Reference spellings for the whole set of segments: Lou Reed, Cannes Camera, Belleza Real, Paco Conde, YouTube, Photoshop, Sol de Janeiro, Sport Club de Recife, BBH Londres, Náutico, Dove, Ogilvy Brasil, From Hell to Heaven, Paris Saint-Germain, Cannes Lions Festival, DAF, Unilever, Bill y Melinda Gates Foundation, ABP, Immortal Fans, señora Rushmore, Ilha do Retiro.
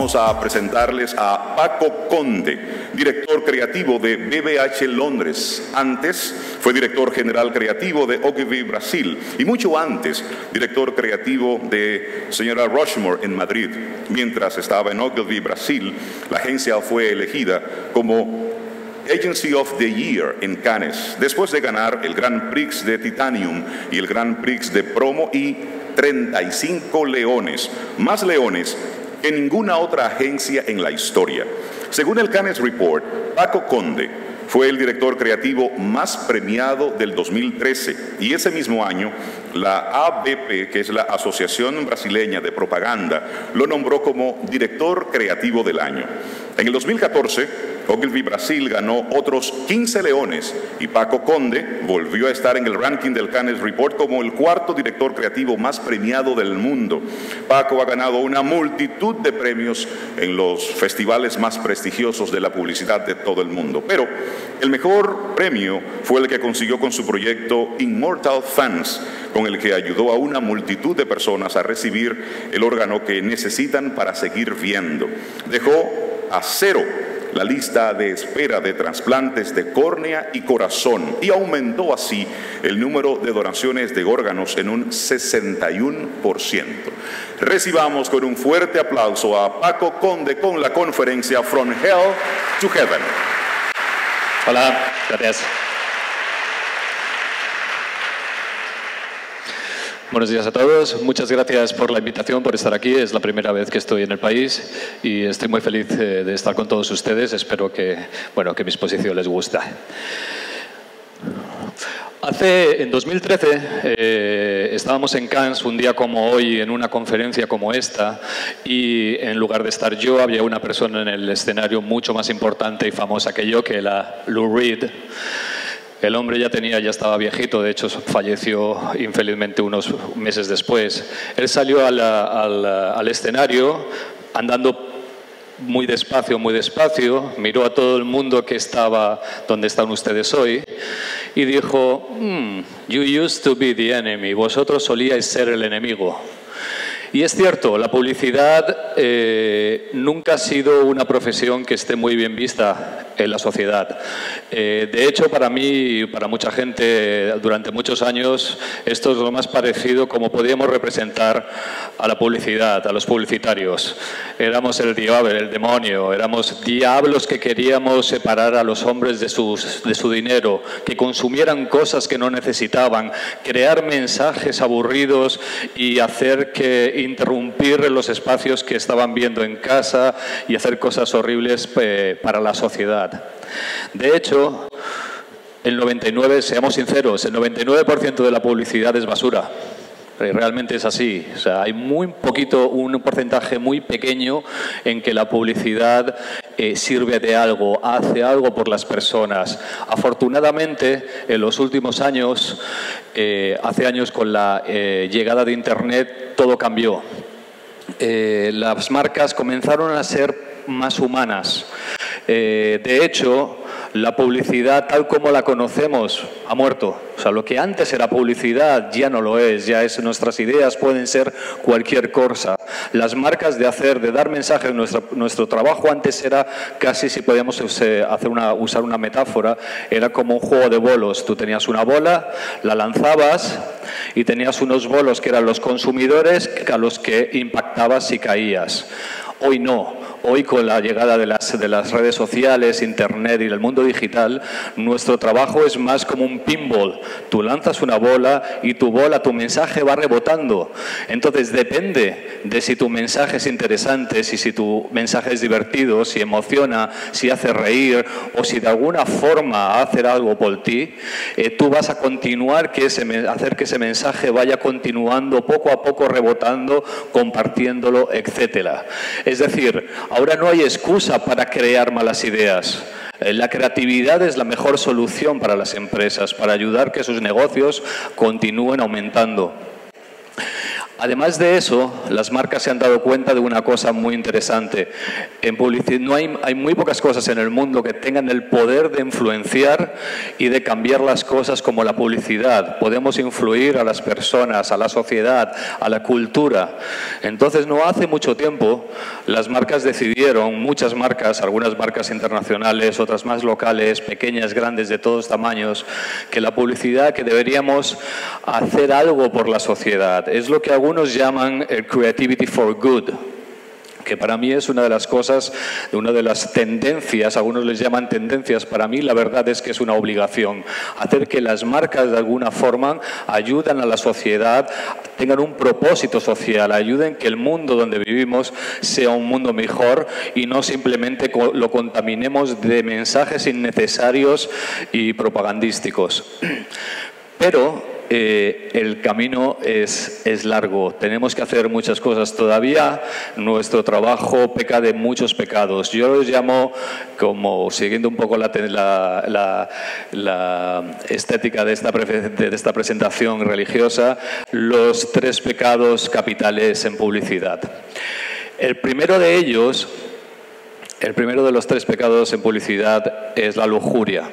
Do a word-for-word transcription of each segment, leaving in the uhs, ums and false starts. vamos a presentarles a Paco Conde, director creativo de B B H Londres. Antes fue director general creativo de Ogilvy Brasil y mucho antes director creativo de señora Rushmore en Madrid. Mientras estaba en Ogilvy Brasil, la agencia fue elegida como Agency of the Year en Cannes, después de ganar el Grand Prix de Titanium y el Grand Prix de Promo y treinta y cinco leones, más leones que ninguna otra agencia en la historia. Según el Cannes Report, Paco Conde fue el director creativo más premiado del dos mil trece y ese mismo año la A B P, que es la Asociación Brasileña de Propaganda, lo nombró como director creativo del año. En el dos mil catorce, Ogilvy Brasil ganó otros quince leones y Paco Conde volvió a estar en el ranking del Cannes Report como el cuarto director creativo más premiado del mundo. Paco ha ganado una multitud de premios en los festivales más prestigiosos de la publicidad de todo el mundo. Pero el mejor premio fue el que consiguió con su proyecto Immortal Fans, con el que ayudó a una multitud de personas a recibir el órgano que necesitan para seguir viendo. Dejó a cero la lista de espera de trasplantes de córnea y corazón y aumentó así el número de donaciones de órganos en un sesenta y uno por ciento. Recibamos con un fuerte aplauso a Paco Conde con la conferencia From Hell to Heaven. Hola, gracias. Buenos días a todos. Muchas gracias por la invitación, por estar aquí. Es la primera vez que estoy en el país y estoy muy feliz de estar con todos ustedes. Espero que, bueno, que mi exposición les guste. Hace, en dos mil trece, eh, estábamos en Cannes un día como hoy, en una conferencia como esta, y en lugar de estar yo, había una persona en el escenario mucho más importante y famosa que yo, que era Lou Reed. El hombre ya tenía, ya estaba viejito, de hecho falleció infelizmente unos meses después. Él salió al, al, al escenario andando muy despacio, muy despacio, miró a todo el mundo que estaba donde están ustedes hoy y dijo, mm, you used to be the enemy, vosotros solíais ser el enemigo. Y es cierto, la publicidad eh, nunca ha sido una profesión que esté muy bien vista en la sociedad. Eh, de hecho, para mí y para mucha gente, durante muchos años, esto es lo más parecido como podíamos representar a la publicidad, a los publicitarios. Éramos el diablo, el demonio, éramos diablos que queríamos separar a los hombres de, sus, de su dinero, que consumieran cosas que no necesitaban, crear mensajes aburridos y hacer que interrumpir los espacios que estaban viendo en casa y hacer cosas horribles eh, para la sociedad. De hecho, el noventa y nueve, seamos sinceros, el noventa y nueve por ciento de la publicidad es basura. Realmente es así. O sea, hay muy poquito, un porcentaje muy pequeño en que la publicidad eh, sirve de algo, hace algo por las personas. Afortunadamente, en los últimos años, eh, hace años con la eh, llegada de Internet, todo cambió. Eh, las marcas comenzaron a ser más humanas. Eh, de hecho, la publicidad tal como la conocemos ha muerto. O sea, lo que antes era publicidad ya no lo es, ya es nuestras ideas, pueden ser cualquier cosa. Las marcas de hacer, de dar mensajes, nuestro, nuestro trabajo antes era casi, si podíamos hacer una, usar una metáfora, era como un juego de bolos. Tú tenías una bola, la lanzabas y tenías unos bolos que eran los consumidores a los que impactabas si caías. Hoy no. Hoy, con la llegada de las, de las redes sociales, Internet y el mundo digital, nuestro trabajo es más como un pinball. Tú lanzas una bola y tu bola, tu mensaje va rebotando. Entonces, depende de si tu mensaje es interesante, si, si tu mensaje es divertido, si emociona, si hace reír o si de alguna forma hace algo por ti, eh, tú vas a continuar, que ese, hacer que ese mensaje vaya continuando poco a poco, rebotando, compartiéndolo, etcétera. Es decir, ahora no hay excusa para crear malas ideas. La creatividad es la mejor solución para las empresas, para ayudar que sus negocios continúen aumentando. Además de eso, las marcas se han dado cuenta de una cosa muy interesante. En publicidad no hay, hay muy pocas cosas en el mundo que tengan el poder de influenciar y de cambiar las cosas como la publicidad. Podemos influir a las personas, a la sociedad, a la cultura. Entonces, no hace mucho tiempo, las marcas decidieron, muchas marcas, algunas marcas internacionales, otras más locales, pequeñas, grandes, de todos tamaños, que la publicidad, que deberíamos hacer algo por la sociedad. Es lo que algunos llaman el creativity for good, que para mí es una de las cosas, una de las tendencias, algunos les llaman tendencias, para mí la verdad es que es una obligación. Hacer que las marcas de alguna forma ayuden a la sociedad, tengan un propósito social, ayuden que el mundo donde vivimos sea un mundo mejor y no simplemente lo contaminemos de mensajes innecesarios y propagandísticos. Pero Eh, el camino es, es largo, tenemos que hacer muchas cosas todavía, nuestro trabajo peca de muchos pecados. Yo los llamo, como siguiendo un poco la, la, la, la estética de esta, de esta presentación religiosa, los tres pecados capitales en publicidad. El primero de ellos, el primero de los tres pecados en publicidad es la lujuria.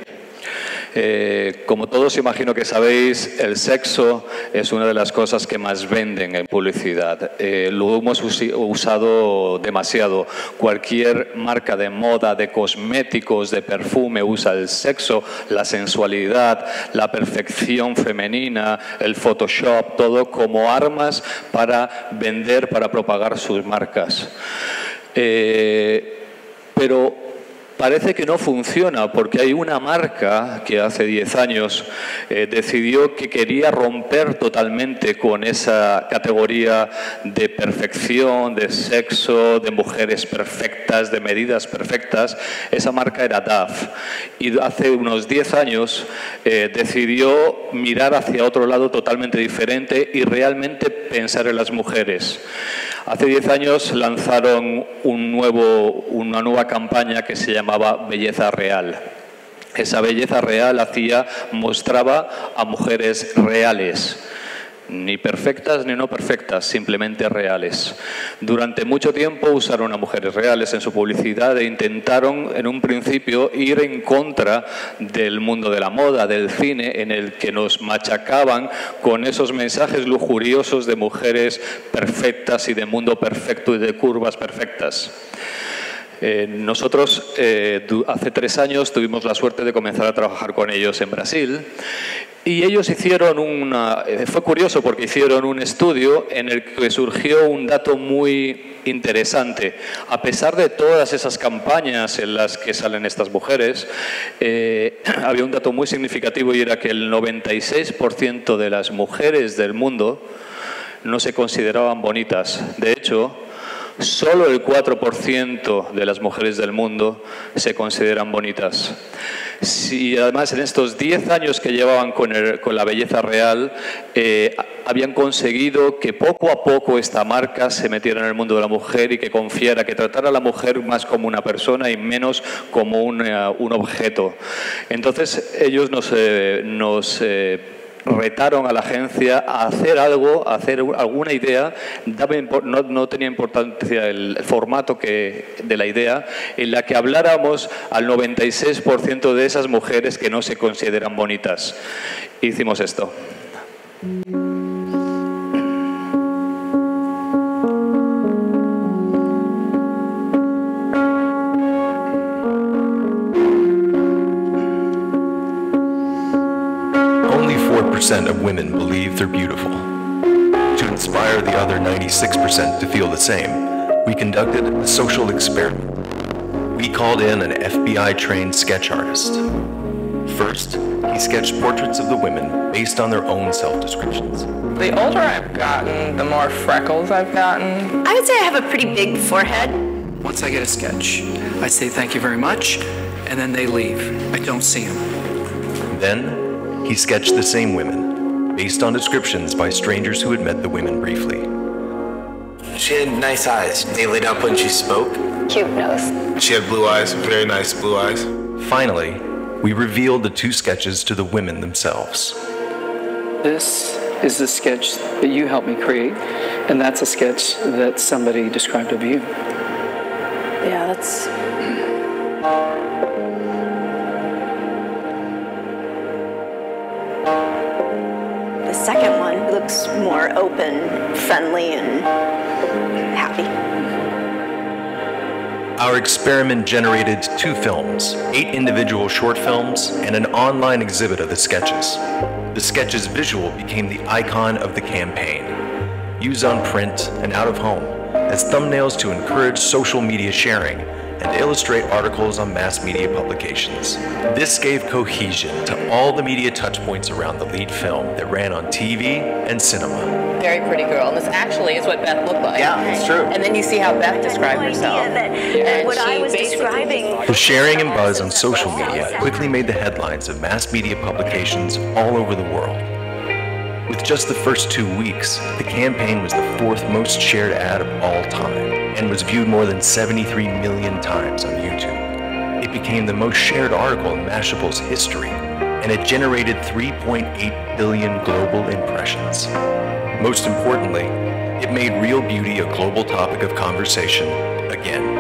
Eh, como todos imagino que sabéis, el sexo es una de las cosas que más venden en publicidad. Eh, lo hemos usado demasiado. Cualquier marca de moda, de cosméticos, de perfume usa el sexo, la sensualidad, la perfección femenina, el Photoshop, todo como armas para vender, para propagar sus marcas. Eh, pero parece que no funciona porque hay una marca que hace diez años eh, decidió que quería romper totalmente con esa categoría de perfección, de sexo, de mujeres perfectas, de medidas perfectas. Esa marca era D A F y hace unos diez años eh, decidió mirar hacia otro lado totalmente diferente y realmente pensar en las mujeres. Hace diez años lanzaron un nuevo, una nueva campaña que se llamaba Belleza Real. Esa Belleza Real hacía, mostraba a mujeres reales, ni perfectas ni no perfectas, simplemente reales. Durante mucho tiempo usaron a mujeres reales en su publicidad e intentaron en un principio ir en contra del mundo de la moda, del cine, en el que nos machacaban con esos mensajes lujuriosos de mujeres perfectas y de mundo perfecto y de curvas perfectas. Eh, nosotros eh, hace tres años tuvimos la suerte de comenzar a trabajar con ellos en Brasil. Y ellos hicieron una... Fue curioso porque hicieron un estudio en el que surgió un dato muy interesante. A pesar de todas esas campañas en las que salen estas mujeres, eh, había un dato muy significativo y era que el noventa y seis por ciento de las mujeres del mundo no se consideraban bonitas. De hecho, solo el cuatro por ciento de las mujeres del mundo se consideran bonitas. Sí, además, en estos diez años que llevaban con, el, con la Belleza Real, eh, habían conseguido que poco a poco esta marca se metiera en el mundo de la mujer y que confiara, que tratara a la mujer más como una persona y menos como un, uh, un objeto. Entonces, ellos nos... Eh, nos eh, retaron a la agencia a hacer algo, a hacer alguna idea, no, no tenía importancia el formato que, de la idea, en la que habláramos al noventa y seis por ciento de esas mujeres que no se consideran bonitas. Hicimos esto. ninety-four percent of women believe they're beautiful. To inspire the other ninety-six percent to feel the same, we conducted a social experiment. We called in an F B I-trained sketch artist. First, he sketched portraits of the women based on their own self-descriptions. The older I've gotten, the more freckles I've gotten. I would say I have a pretty big forehead. Once I get a sketch, I say thank you very much, and then they leave. I don't see them. Then, he sketched the same women, based on descriptions by strangers who had met the women briefly. She had nice eyes. They lit up when she spoke. Cute nose. She had blue eyes, very nice blue eyes. Finally, we revealed the two sketches to the women themselves. This is the sketch that you helped me create, and that's a sketch that somebody described of you. Yeah, that's... The second one looks more open, friendly, and happy. Our experiment generated two films, eight individual short films, and an online exhibit of the sketches. The sketches visual became the icon of the campaign. Used on print and out of home as thumbnails to encourage social media sharing and illustrate articles on mass media publications. This gave cohesion to all the media touchpoints around the lead film that ran on T V and cinema. Very pretty girl, and this actually is what Beth looked like. Yeah, it's true. And then you see how Beth described herself. That, yeah. And what I was describing. The sharing and buzz on social media quickly made the headlines of mass media publications all over the world. With just the first two weeks, the campaign was the fourth most shared ad of all time and was viewed more than seventy-three million times on YouTube. It became the most shared article in Mashable's history, and it generated three point eight billion global impressions. Most importantly, it made real beauty a global topic of conversation again.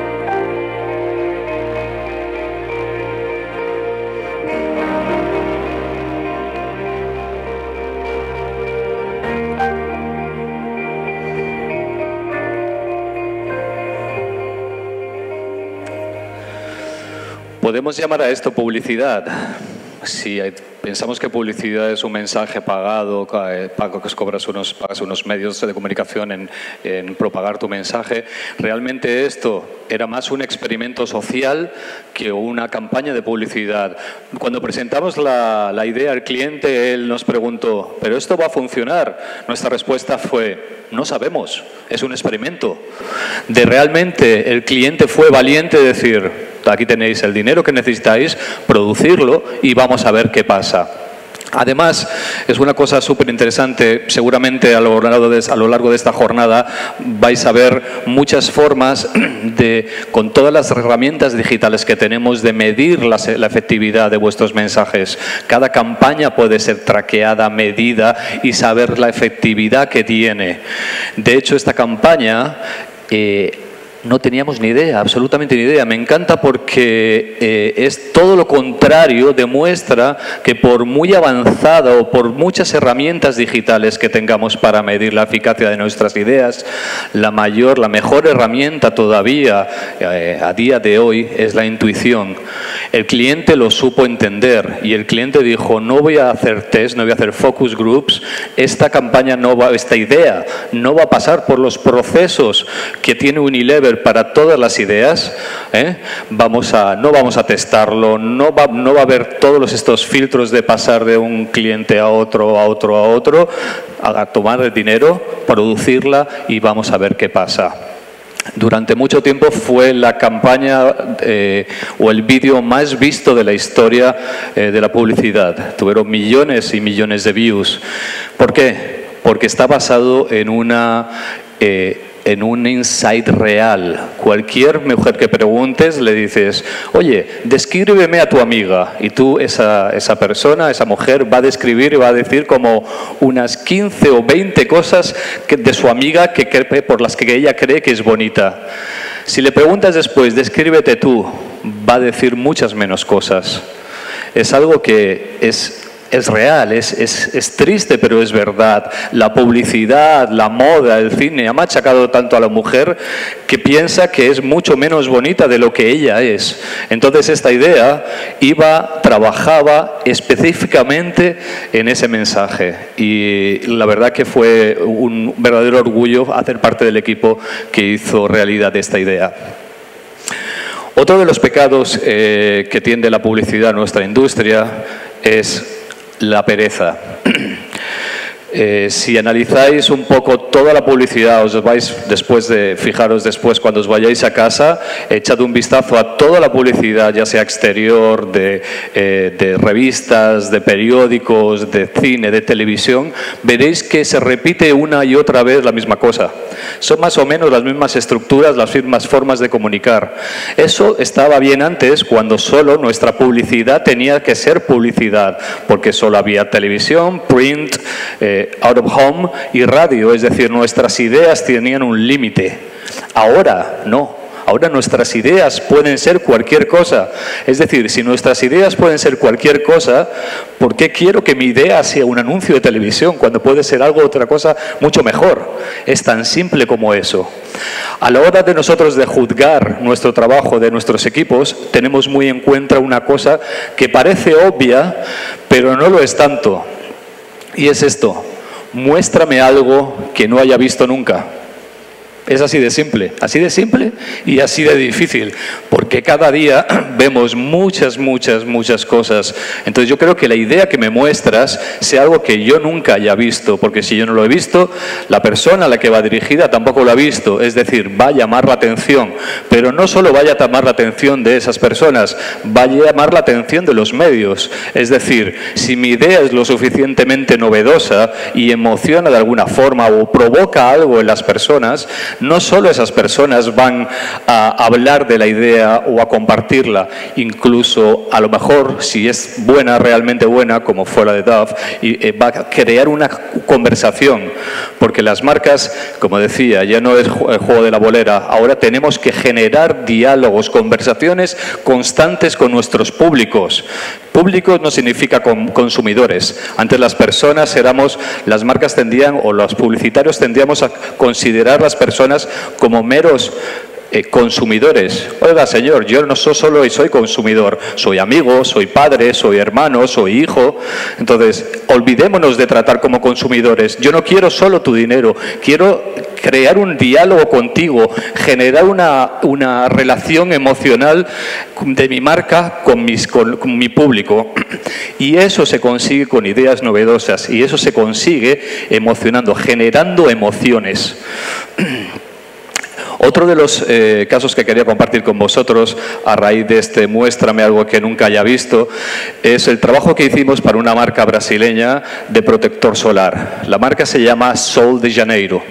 Podemos llamar a esto publicidad. Si pensamos que publicidad es un mensaje pagado, Paco, que cobras unos, pagas unos medios de comunicación en, en propagar tu mensaje, realmente esto era más un experimento social que una campaña de publicidad. Cuando presentamos la, la idea al cliente, él nos preguntó, ¿pero esto va a funcionar? Nuestra respuesta fue, no sabemos, es un experimento. De realmente el cliente fue valiente de decir, aquí tenéis el dinero que necesitáis, producirlo y vamos a ver qué pasa. Además, es una cosa súper interesante, seguramente a lo largo de, a lo largo de esta jornada vais a ver muchas formas de, con todas las herramientas digitales que tenemos, de medir la, la efectividad de vuestros mensajes. Cada campaña puede ser traqueada, medida y saber la efectividad que tiene. De hecho, esta campaña... Eh, No teníamos ni idea, absolutamente ni idea. Me encanta porque eh, es todo lo contrario, demuestra que por muy avanzada o por muchas herramientas digitales que tengamos para medir la eficacia de nuestras ideas, la mayor, la mejor herramienta todavía eh, a día de hoy es la intuición. El cliente lo supo entender y el cliente dijo, no voy a hacer test, no voy a hacer focus groups, esta campaña no va, esta idea no va a pasar por los procesos que tiene Unilever para todas las ideas, ¿eh? vamos a, no vamos a testarlo, no va, no va a haber todos estos filtros de pasar de un cliente a otro, a otro, a otro, a tomar el dinero, producirla y vamos a ver qué pasa. Durante mucho tiempo fue la campaña eh, o el vídeo más visto de la historia eh, de la publicidad. Tuvieron millones y millones de views. ¿Por qué? Porque está basado en una... Eh, en un insight real. Cualquier mujer que preguntes le dices, oye, descríbeme a tu amiga. Y tú, esa, esa persona, esa mujer, va a describir y va a decir como unas quince o veinte cosas que, de su amiga que, que, por las que ella cree que es bonita. Si le preguntas después, descríbete tú, va a decir muchas menos cosas. Es algo que es... Es real, es, es, es triste, pero es verdad. La publicidad, la moda, el cine ha machacado tanto a la mujer que piensa que es mucho menos bonita de lo que ella es. Entonces esta idea iba, trabajaba específicamente en ese mensaje. Y la verdad que fue un verdadero orgullo hacer parte del equipo que hizo realidad esta idea. Otro de los pecados eh, que tiende la publicidad a nuestra industria es... la pereza. Eh, si analizáis un poco toda la publicidad, os vais después de, fijaros después cuando os vayáis a casa, echad un vistazo a toda la publicidad, ya sea exterior, de, eh, de revistas, de periódicos, de cine, de televisión, veréis que se repite una y otra vez la misma cosa. Son más o menos las mismas estructuras, las mismas formas de comunicar. Eso estaba bien antes, cuando solo nuestra publicidad tenía que ser publicidad, porque solo había televisión, print, eh, out of home y radio. Es decir, nuestras ideas tenían un límite. Ahora no. Ahora nuestras ideas pueden ser cualquier cosa. Es decir, si nuestras ideas pueden ser cualquier cosa, ¿por qué quiero que mi idea sea un anuncio de televisión cuando puede ser algo, otra cosa mucho mejor? Es tan simple como eso. A la hora de nosotros de juzgar nuestro trabajo de nuestros equipos, tenemos muy en cuenta una cosa que parece obvia, pero no lo es tanto. Y es esto: muéstrame algo que no haya visto nunca. Es así de simple, así de simple y así de difícil, porque cada día vemos muchas, muchas, muchas cosas. Entonces yo creo que la idea que me muestras sea algo que yo nunca haya visto, porque si yo no lo he visto, la persona a la que va dirigida tampoco lo ha visto. Es decir, va a llamar la atención, pero no solo vaya a llamar la atención de esas personas, va a llamar la atención de los medios. Es decir, si mi idea es lo suficientemente novedosa y emociona de alguna forma o provoca algo en las personas, no solo esas personas van a hablar de la idea o a compartirla, incluso a lo mejor si es buena, realmente buena, como fue la de Dove, y va a crear una conversación, porque las marcas, como decía, ya no es el juego de la bolera, ahora tenemos que generar diálogos, conversaciones constantes con nuestros públicos. Público no significa consumidores. Antes las personas éramos, las marcas tendían o los publicitarios tendíamos a considerar las personas como meros eh, consumidores. Oiga, señor, yo no soy solo y soy consumidor, soy amigo, soy padre, soy hermano, soy hijo. Entonces, olvidémonos de tratar como consumidores. Yo no quiero solo tu dinero, quiero crear un diálogo contigo, generar una, una relación emocional de mi marca con, mis, con, con mi público. Y eso se consigue con ideas novedosas, y eso se consigue emocionando, generando emociones. Otro de los eh, casos que quería compartir con vosotros a raíz de este muéstrame algo que nunca haya visto es el trabajo que hicimos para una marca brasileña de protector solar. La marca se llama Sol de Janeiro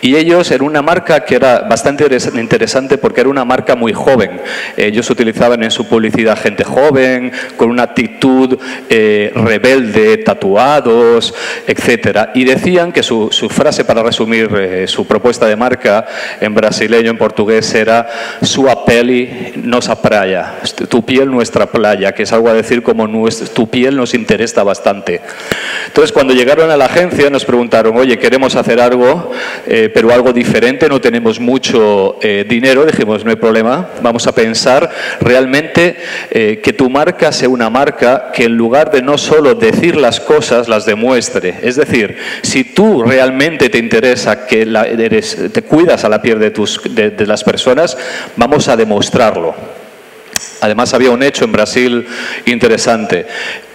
y ellos eran una marca que era bastante interesante porque era una marca muy joven. Ellos utilizaban en su publicidad gente joven, con una actitud eh, rebelde, tatuados, etcétera. Y decían que su, su frase para resumir eh, su propuesta de marca en Brasil brasileño, en portugués, era sua pele nossa praia, tu piel nuestra playa, que es algo a decir como tu piel nos interesa bastante. Entonces cuando llegaron a la agencia nos preguntaron, oye, queremos hacer algo, eh, pero algo diferente, no tenemos mucho eh, dinero. Dijimos, no hay problema, vamos a pensar realmente eh, que tu marca sea una marca que en lugar de no solo decir las cosas, las demuestre. Es decir, si tú realmente te interesa que la, eres, te cuidas a la piel de tu De, de las personas, vamos a demostrarlo. Además había un hecho en Brasil interesante.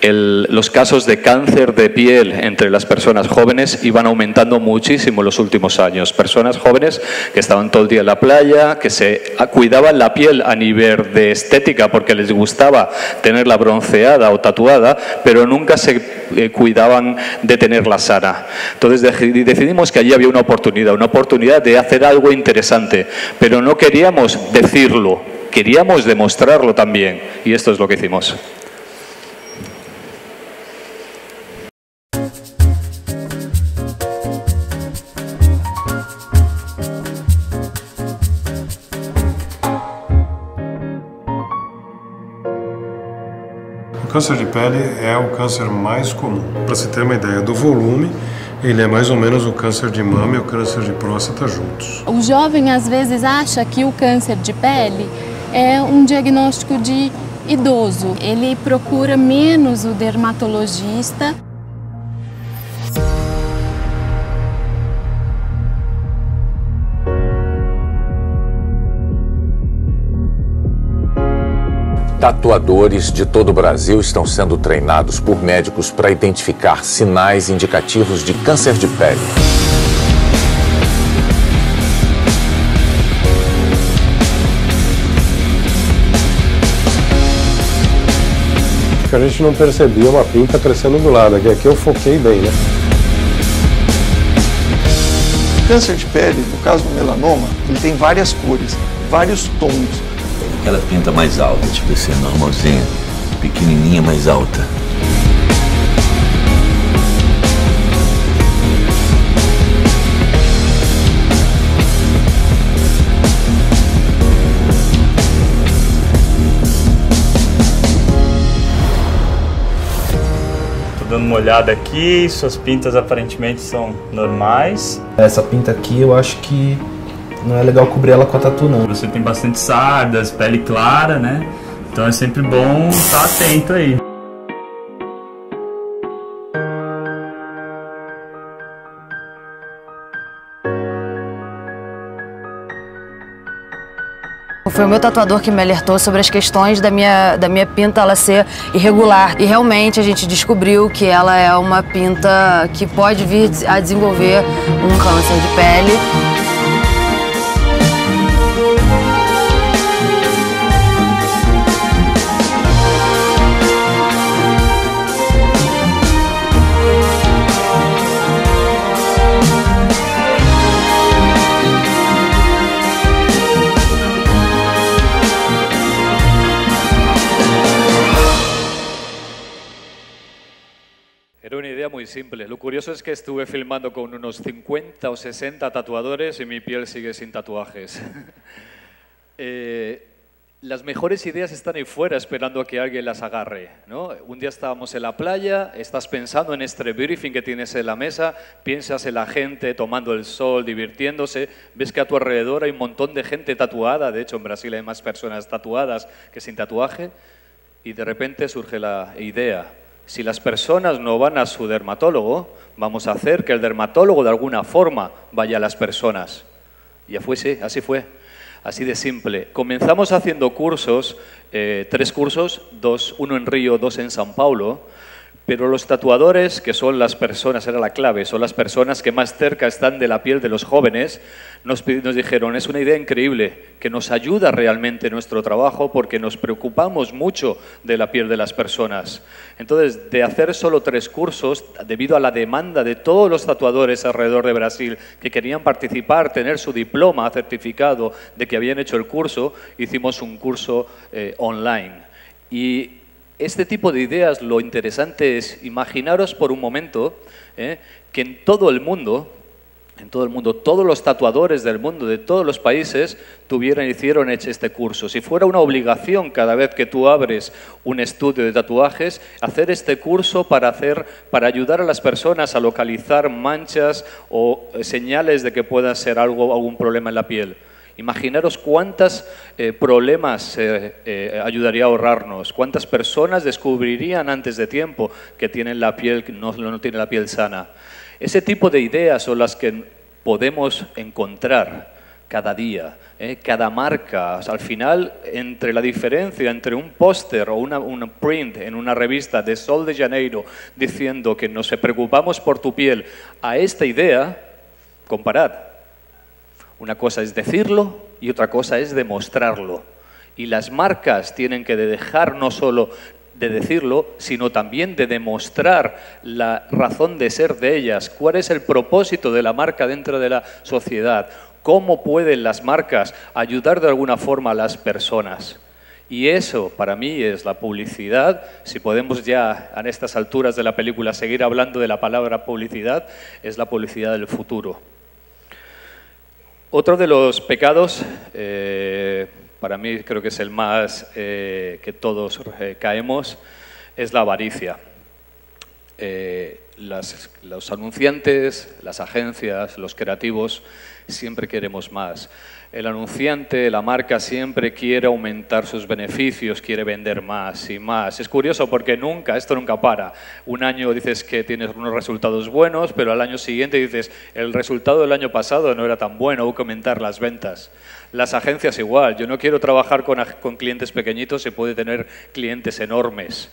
El, los casos de cáncer de piel entre las personas jóvenes iban aumentando muchísimo en los últimos años. Personas jóvenes que estaban todo el día en la playa, que se cuidaban la piel a nivel de estética porque les gustaba tenerla bronceada o tatuada, pero nunca se eh, cuidaban de tenerla sana. Entonces decidimos que allí había una oportunidad, una oportunidad de hacer algo interesante, pero no queríamos decirlo, queríamos demostrarlo también, y esto es lo que hicimos. O câncer de pele é o câncer mais comum. Para se ter uma ideia do volume, ele é mais ou menos o câncer de mama e o câncer de próstata juntos. O jovem às vezes acha que o câncer de pele é um diagnóstico de idoso. Ele procura menos o dermatologista. Tatuadores de todo o Brasil estão sendo treinados por médicos para identificar sinais indicativos de câncer de pele. A gente não percebia uma pinta crescendo do lado, aqui eu foquei bem, né? O câncer de pele, no caso do melanoma, ele tem várias cores, vários tons. Ela pinta mais alta, tipo assim, normalzinha, pequenininha mais alta. Dando uma olhada aqui, suas pintas aparentemente são normais. Essa pinta aqui eu acho que não é legal cobrir ela com a tatu não. Você tem bastante sardas, pele clara, né? Então é sempre bom estar atento aí. Foi o meu tatuador que me alertou sobre as questões da minha, da minha pinta ela ser irregular. E realmente a gente descobriu que ela é uma pinta que pode vir a desenvolver um câncer de pele. Muy simple. Lo curioso es que estuve filmando con unos cincuenta o sesenta tatuadores y mi piel sigue sin tatuajes. eh, las mejores ideas están ahí fuera esperando a que alguien las agarre, ¿no? Un día estábamos en la playa, estás pensando en este briefing que tienes en la mesa, piensas en la gente tomando el sol, divirtiéndose, ves que a tu alrededor hay un montón de gente tatuada, de hecho en Brasil hay más personas tatuadas que sin tatuaje, y de repente surge la idea. Si las personas no van a su dermatólogo, vamos a hacer que el dermatólogo de alguna forma vaya a las personas. Y fue, sí, así fue, así de simple. Comenzamos haciendo cursos, eh, tres cursos, dos, uno en Río, dos en São Paulo, pero los tatuadores, que son las personas, era la clave, son las personas que más cerca están de la piel de los jóvenes, nos, nos dijeron, es una idea increíble, que nos ayuda realmente nuestro trabajo porque nos preocupamos mucho de la piel de las personas. Entonces, de hacer solo tres cursos, debido a la demanda de todos los tatuadores alrededor de Brasil que querían participar, tener su diploma certificado de que habían hecho el curso, hicimos un curso eh, online. Y este tipo de ideas, lo interesante es imaginaros por un momento eh, que en todo el mundo, en todo el mundo, todos los tatuadores del mundo, de todos los países, tuvieran, hicieron este curso. Si fuera una obligación cada vez que tú abres un estudio de tatuajes, hacer este curso para, hacer, para ayudar a las personas a localizar manchas o señales de que pueda ser algo, algún problema en la piel. Imaginaros cuántos eh, problemas eh, eh, ayudaría a ahorrarnos, cuántas personas descubrirían antes de tiempo que tienen la piel, no, no tienen la piel sana. Ese tipo de ideas son las que podemos encontrar cada día, eh, cada marca. O sea, al final, entre la diferencia entre un póster o una, un print en una revista de Sol de Janeiro diciendo que nos preocupamos por tu piel a esta idea, comparad. Una cosa es decirlo y otra cosa es demostrarlo. Y las marcas tienen que dejar no solo de decirlo, sino también de demostrar la razón de ser de ellas. ¿Cuál es el propósito de la marca dentro de la sociedad? ¿Cómo pueden las marcas ayudar de alguna forma a las personas? Y eso, para mí, es la publicidad. Si podemos ya, a estas alturas de la película, seguir hablando de la palabra publicidad, es la publicidad del futuro. Otro de los pecados, eh, para mí creo que es el más eh, que todos eh, caemos, es la avaricia. Eh, las, los anunciantes, las agencias, los creativos, siempre queremos más. El anunciante, la marca, siempre quiere aumentar sus beneficios, quiere vender más y más. Es curioso porque nunca, esto nunca para. Un año dices que tienes unos resultados buenos, pero al año siguiente dices, el resultado del año pasado no era tan bueno, hubo que aumentar las ventas. Las agencias igual, yo no quiero trabajar con, con clientes pequeñitos, se puede tener clientes enormes.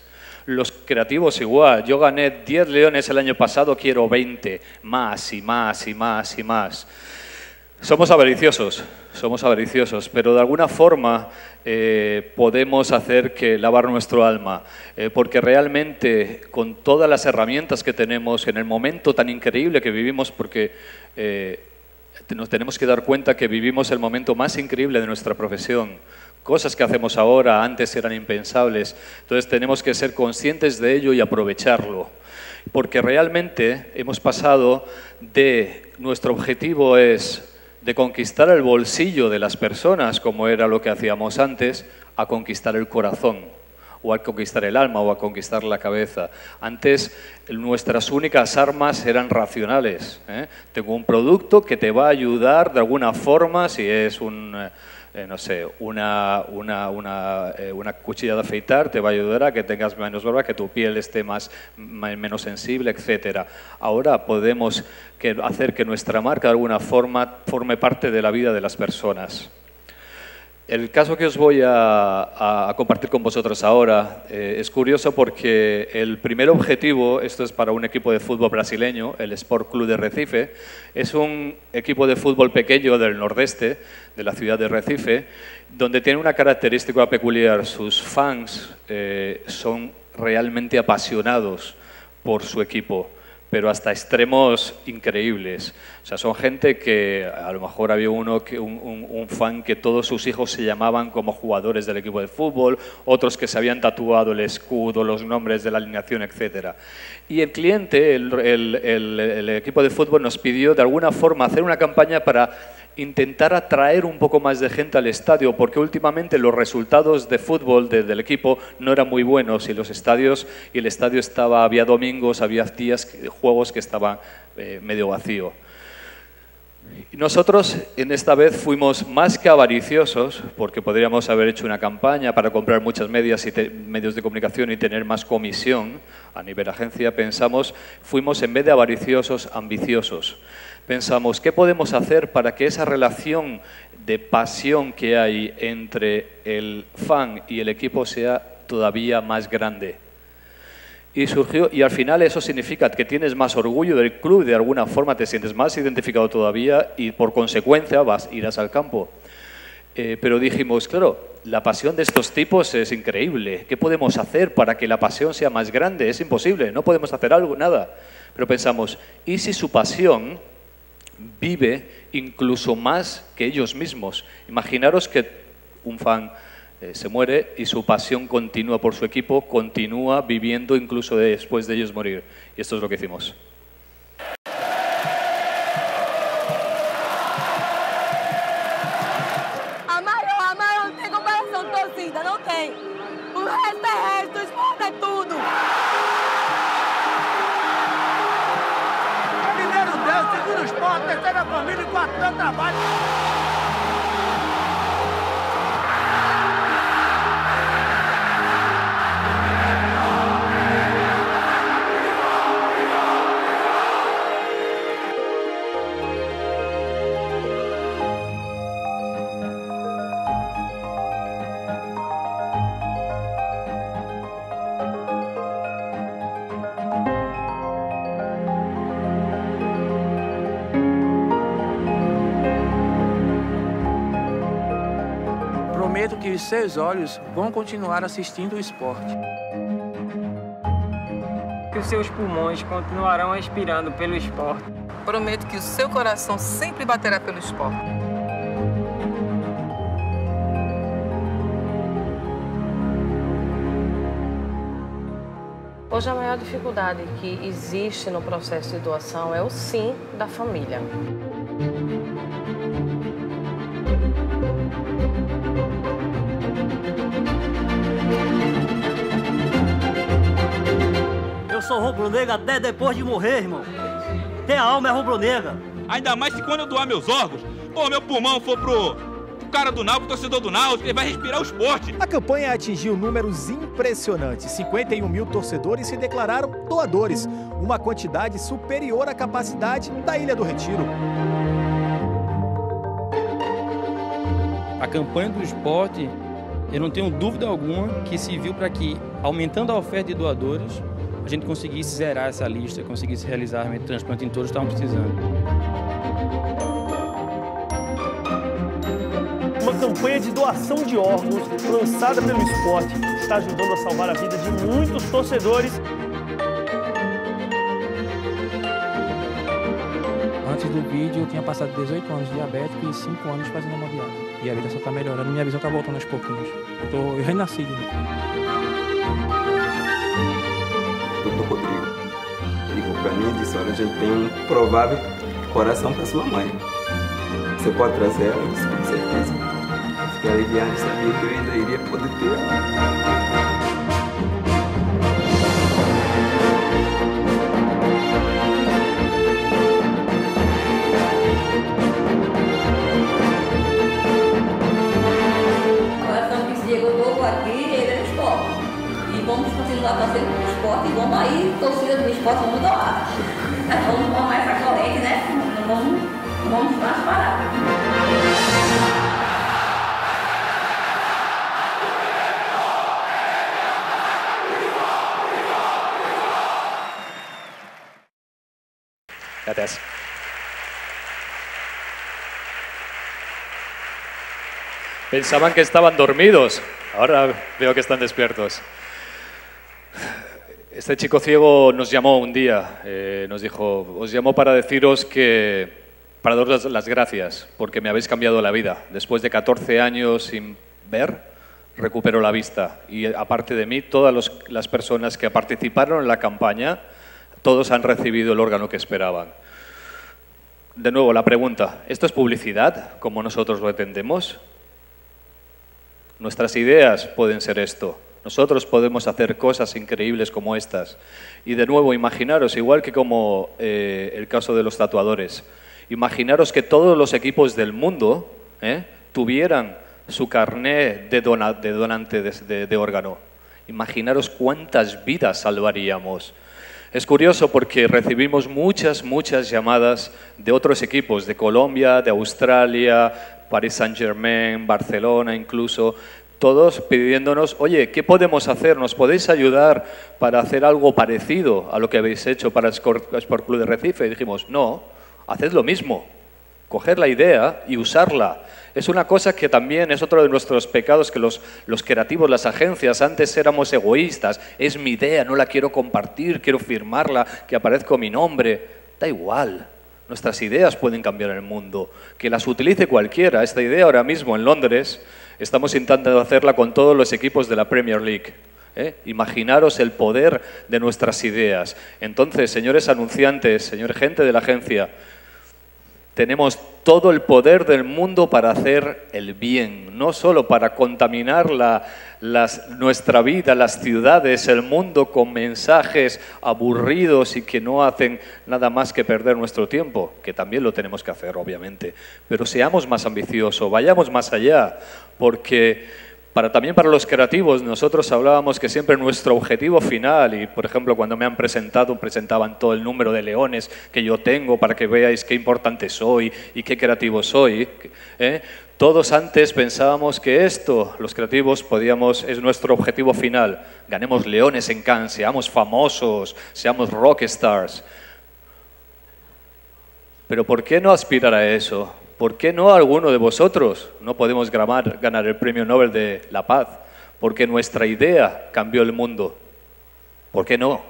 Los creativos igual, yo gané diez leones el año pasado, quiero veinte, más y más y más y más. Somos avariciosos, somos avariciosos, pero de alguna forma eh, podemos hacer que lavar nuestro alma, eh, porque realmente con todas las herramientas que tenemos en el momento tan increíble que vivimos, porque eh, nos tenemos que dar cuenta que vivimos el momento más increíble de nuestra profesión. Cosas que hacemos ahora antes eran impensables. Entonces tenemos que ser conscientes de ello y aprovecharlo. Porque realmente hemos pasado de... Nuestro objetivo es de conquistar el bolsillo de las personas, como era lo que hacíamos antes, a conquistar el corazón, o a conquistar el alma, o a conquistar la cabeza. Antes, nuestras únicas armas eran racionales, ¿eh? Tengo un producto que te va a ayudar de alguna forma, si es un, eh, no sé, una, una, una, eh, una cuchilla de afeitar, te va a ayudar a que tengas menos barba, que tu piel esté más, más, menos sensible, etcétera. Ahora podemos que, hacer que nuestra marca de alguna forma forme parte de la vida de las personas. El caso que os voy a, a compartir con vosotros ahora eh, es curioso porque el primer objetivo, esto es para un equipo de fútbol brasileño, el Sport Club de Recife, es un equipo de fútbol pequeño del nordeste, de la ciudad de Recife, donde tiene una característica peculiar. Sus fans eh, son realmente apasionados por su equipo, pero hasta extremos increíbles. O sea, son gente que a lo mejor había uno que, un, un, un fan que todos sus hijos se llamaban como jugadores del equipo de fútbol, otros que se habían tatuado el escudo, los nombres de la alineación, etcétera. Y el cliente, el, el, el, el equipo de fútbol nos pidió de alguna forma hacer una campaña para intentar atraer un poco más de gente al estadio, porque últimamente los resultados de fútbol de, del equipo no eran muy buenos y los estadios y el estadio estaba, había domingos, había días, que, juegos que estaban eh, medio vacío. Y nosotros en esta vez fuimos más que avariciosos, porque podríamos haber hecho una campaña para comprar muchas medias y te, medios de comunicación y tener más comisión a nivel agencia. Pensamos, fuimos en vez de avariciosos, ambiciosos. Pensamos, ¿qué podemos hacer para que esa relación de pasión que hay entre el fan y el equipo sea todavía más grande? Y surgió, y al final eso significa que tienes más orgullo del club, de alguna forma te sientes más identificado todavía y por consecuencia vas, irás al campo. Eh, pero dijimos, claro, la pasión de estos tipos es increíble. ¿Qué podemos hacer para que la pasión sea más grande? Es imposible, no podemos hacer algo, nada. Pero pensamos, ¿y si su pasión vive incluso más que ellos mismos? Imaginaros que un fan eh, se muere y su pasión continúa por su equipo, continúa viviendo incluso después de ellos morir. Y esto es lo que hicimos. Amaro, amaro, no tiene comparación torcida, no tiene. El resto es resto, el Sport es todo. Terceira família e quatro anos de trabalho. Prometo que os seus olhos vão continuar assistindo o esporte. Que os seus pulmões continuarão respirando pelo esporte. Prometo que o seu coração sempre baterá pelo esporte. Hoje a maior dificuldade que existe no processo de doação é o sim da família. Eu sou rubro-negra até depois de morrer, irmão. Ter a alma é rubro-negra. Ainda mais se quando eu doar meus órgãos, pô, meu pulmão for pro, pro cara do Náutico, torcedor do Náutico, ele vai respirar o esporte. A campanha atingiu números impressionantes. cincuenta y un mil torcedores se declararam doadores, uma quantidade superior à capacidade da Ilha do Retiro. A campanha do esporte, eu não tenho dúvida alguma que serviu para que, aumentando a oferta de doadores, a gente conseguisse zerar essa lista, conseguisse realizar o transplante em todos que estavam precisando. Uma campanha de doação de órgãos lançada pelo esporte está ajudando a salvar a vida de muitos torcedores. antes do vídeo eu tinha passado dezoito anos diabético e cinco anos fazendo hemodiálise. E a vida só tá melhorando, minha visão tá voltando aos pouquinhos. Eu, tô, eu renasci de mim. doutor Rodrigo, ele ligou pra mim e disse, olha, a gente tem um provável coração pra sua mãe. Você pode trazer ela? Eu disse, com certeza. Fiquei aliviado, sabia que eu ainda iria poder ter ela. Gracias. Pensaban que estaban dormidos, ahora veo que están despiertos. Este chico ciego nos llamó un día, eh, nos dijo, os llamó para deciros que, para daros las gracias, porque me habéis cambiado la vida. Después de catorce años sin ver, recupero la vista. Y aparte de mí, todas los, las personas que participaron en la campaña, todos han recibido el órgano que esperaban. De nuevo, la pregunta, ¿esto es publicidad, como nosotros lo entendemos? Nuestras ideas pueden ser esto. Nosotros podemos hacer cosas increíbles como estas. Y de nuevo, imaginaros, igual que como eh, el caso de los tatuadores, imaginaros que todos los equipos del mundo eh, tuvieran su carné de, dona, de donante de, de, de órgano. Imaginaros cuántas vidas salvaríamos. Es curioso porque recibimos muchas, muchas llamadas de otros equipos, de Colombia, de Australia, Paris Saint-Germain, Barcelona incluso, todos pidiéndonos, oye, ¿qué podemos hacer? ¿Nos podéis ayudar para hacer algo parecido a lo que habéis hecho para el Sport Club de Recife? Y dijimos, no, haced lo mismo, coger la idea y usarla. Es una cosa que también es otro de nuestros pecados, que los, los creativos, las agencias, antes éramos egoístas. Es mi idea, no la quiero compartir, quiero firmarla, que aparezca mi nombre. Da igual. Nuestras ideas pueden cambiar el mundo, que las utilice cualquiera. Esta idea ahora mismo en Londres, estamos intentando hacerla con todos los equipos de la Premier League. ¿Eh? Imaginaros el poder de nuestras ideas. Entonces, señores anunciantes, señor gente de la agencia, tenemos todo el poder del mundo para hacer el bien, no solo para contaminar la, las, nuestra vida, las ciudades, el mundo con mensajes aburridos y que no hacen nada más que perder nuestro tiempo, que también lo tenemos que hacer, obviamente. Pero seamos más ambiciosos, vayamos más allá, porque... Para, también para los creativos, nosotros hablábamos que siempre nuestro objetivo final, y por ejemplo cuando me han presentado, presentaban todo el número de leones que yo tengo para que veáis qué importante soy y qué creativo soy. ¿eh? Todos antes pensábamos que esto, los creativos, podíamos, es nuestro objetivo final. Ganemos leones en Cannes, seamos famosos, seamos rockstars. Pero ¿por qué no aspirar a eso? ¿Por qué no alguno de vosotros? No podemos grabar, ganar el Premio Nobel de la Paz, porque nuestra idea cambió el mundo. ¿Por qué no?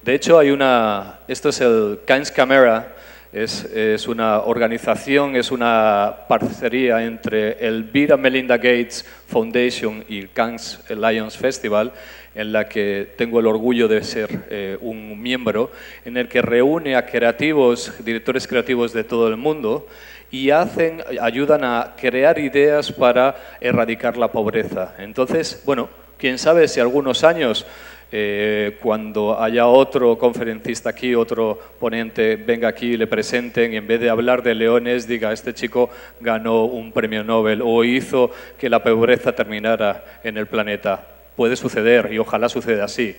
De hecho, hay una... Esto es el Cannes Camera, es, es una organización, es una parcería entre el Bill y Melinda Gates Foundation y el Cannes Lions Festival, en la que tengo el orgullo de ser eh, un miembro, en el que reúne a creativos, directores creativos de todo el mundo y hacen, ayudan a crear ideas para erradicar la pobreza. Entonces, bueno, quién sabe si algunos años, eh, cuando haya otro conferencista aquí, otro ponente, venga aquí y le presenten y en vez de hablar de leones diga, este chico ganó un premio Nobel o hizo que la pobreza terminara en el planeta. Puede suceder y ojalá suceda así,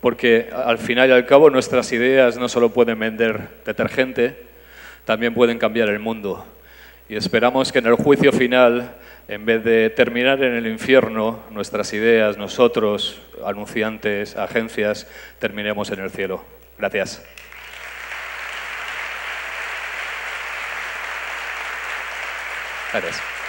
porque al final y al cabo nuestras ideas no solo pueden vender detergente, también pueden cambiar el mundo. Y esperamos que en el juicio final, en vez de terminar en el infierno, nuestras ideas, nosotros, anunciantes, agencias, terminemos en el cielo. Gracias. Gracias.